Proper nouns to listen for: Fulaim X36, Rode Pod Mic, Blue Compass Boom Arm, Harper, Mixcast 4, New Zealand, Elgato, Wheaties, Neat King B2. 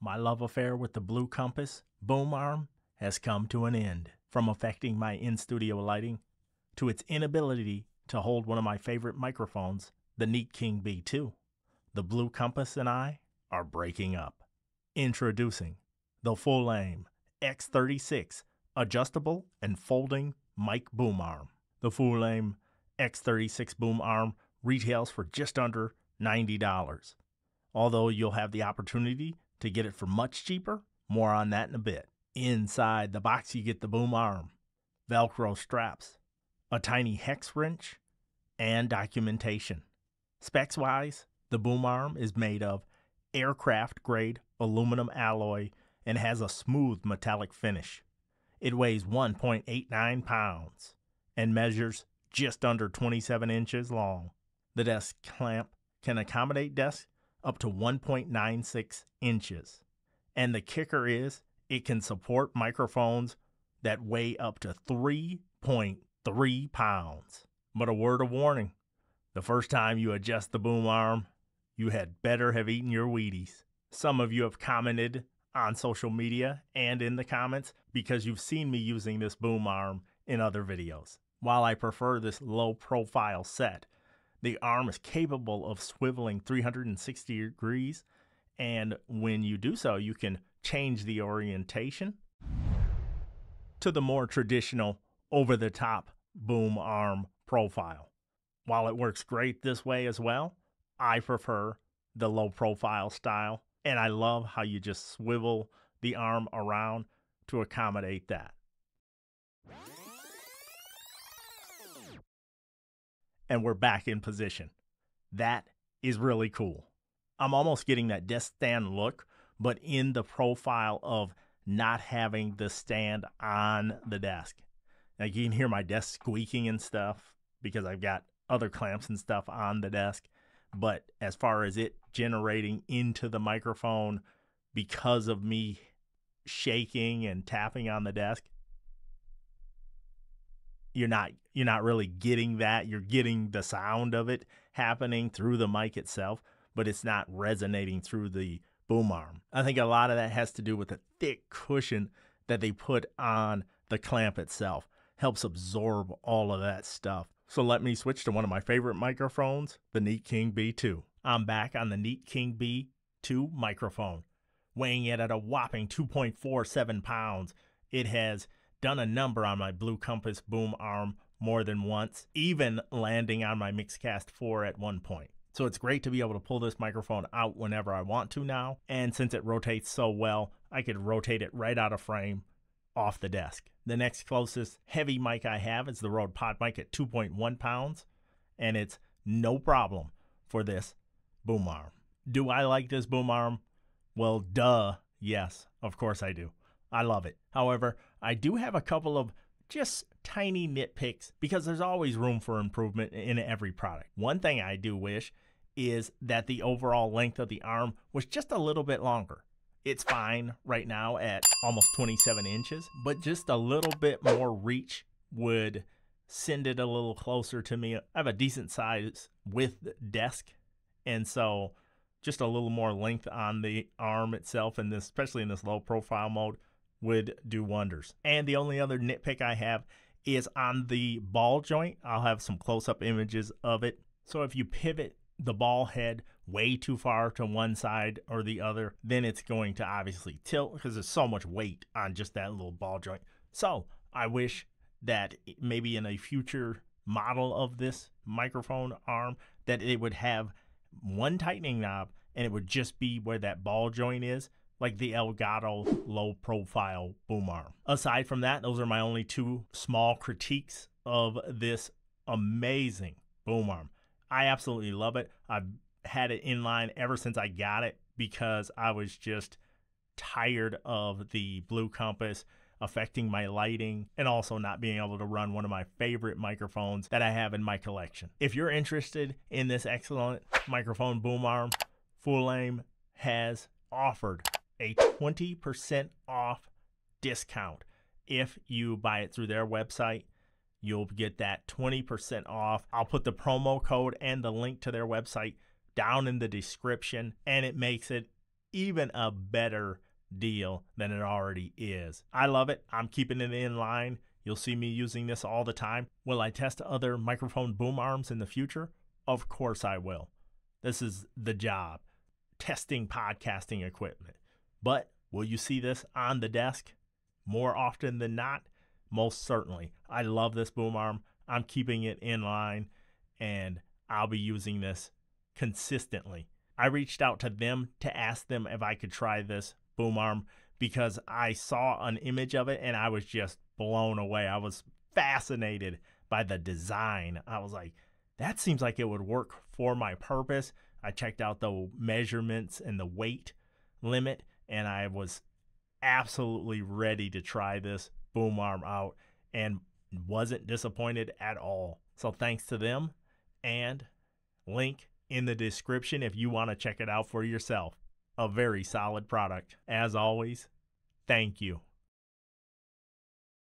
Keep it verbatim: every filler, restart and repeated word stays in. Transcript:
My love affair with the Blue Compass Boom Arm has come to an end, from affecting my in-studio lighting to its inability to hold one of my favorite microphones, the Neat King B two. The Blue Compass and I are breaking up. Introducing the Fulaim X thirty-six Adjustable and Folding Mic Boom Arm. The Fulaim X thirty-six Boom Arm retails for just under ninety dollars. Although you'll have the opportunity to get it for much cheaper, more on that in a bit. Inside the box you get the boom arm, Velcro straps, a tiny hex wrench, and documentation. Specs-wise, the boom arm is made of aircraft-grade aluminum alloy and has a smooth metallic finish. It weighs one point eight nine pounds and measures just under twenty-seven inches long. The desk clamp can accommodate desks up to one point nine six inches. And the kicker is it can support microphones that weigh up to three point three pounds. But a word of warning, the first time you adjust the boom arm, you had better have eaten your Wheaties. Some of you have commented on social media and in the comments because you've seen me using this boom arm in other videos. While I prefer this low profile set, the arm is capable of swiveling three hundred sixty degrees, and when you do so, you can change the orientation to the more traditional over-the-top boom arm profile. While it works great this way as well, I prefer the low profile style, and I love how you just swivel the arm around to accommodate that. And we're back in position. That is really cool. I'm almost getting that desk stand look, but in the profile of not having the stand on the desk. Now you can hear my desk squeaking and stuff because I've got other clamps and stuff on the desk, but as far as it generating into the microphone because of me shaking and tapping on the desk, You're not you're not really getting that. You're getting the sound of it happening through the mic itself, but it's not resonating through the boom arm. I think a lot of that has to do with the thick cushion that they put on the clamp itself. Helps absorb all of that stuff. So let me switch to one of my favorite microphones, the Neat King B two. I'm back on the Neat King B two microphone, weighing it at a whopping two point four seven pounds. It has done a number on my Blue Compass boom arm more than once, even landing on my Mixcast four at one point. So it's great to be able to pull this microphone out whenever I want to now, and since it rotates so well, I could rotate it right out of frame off the desk. The next closest heavy mic I have is the Rode Pod Mic at two point one pounds, and it's no problem for this boom arm. Do I like this boom arm? Well, duh, yes, of course I do. I love it. However, I do have a couple of just tiny nitpicks because there's always room for improvement in every product. One thing I do wish is that the overall length of the arm was just a little bit longer. It's fine right now at almost twenty-seven inches, but just a little bit more reach would send it a little closer to me. I have a decent size width desk, and so just a little more length on the arm itself, and this, especially in this low profile mode, would do wonders. And the only other nitpick I have is on the ball joint. I'll have some close-up images of it. So if you pivot the ball head way too far to one side or the other, then it's going to obviously tilt because there's so much weight on just that little ball joint. So I wish that maybe in a future model of this microphone arm that it would have one tightening knob and it would just be where that ball joint is, like the Elgato low-profile boom arm. Aside from that, those are my only two small critiques of this amazing boom arm. I absolutely love it. I've had it in line ever since I got it because I was just tired of the Blue Compass affecting my lighting and also not being able to run one of my favorite microphones that I have in my collection. If you're interested in this excellent microphone boom arm, Fulaim has offered a twenty percent off discount. If you buy it through their website, you'll get that twenty percent off. I'll put the promo code and the link to their website down in the description, and it makes it even a better deal than it already is. I love it. I'm keeping it in line. You'll see me using this all the time. Will I test other microphone boom arms in the future? Of course I will. This is the job, testing podcasting equipment. But will you see this on the desk more often than not? Most certainly. I love this boom arm. I'm keeping it in line, and I'll be using this consistently. I reached out to them to ask them if I could try this boom arm because I saw an image of it and I was just blown away. I was fascinated by the design. I was like, that seems like it would work for my purpose. I checked out the measurements and the weight limit, and I was absolutely ready to try this boom arm out and wasn't disappointed at all. So thanks to them, and link in the description if you want to check it out for yourself. A very solid product. As always, thank you.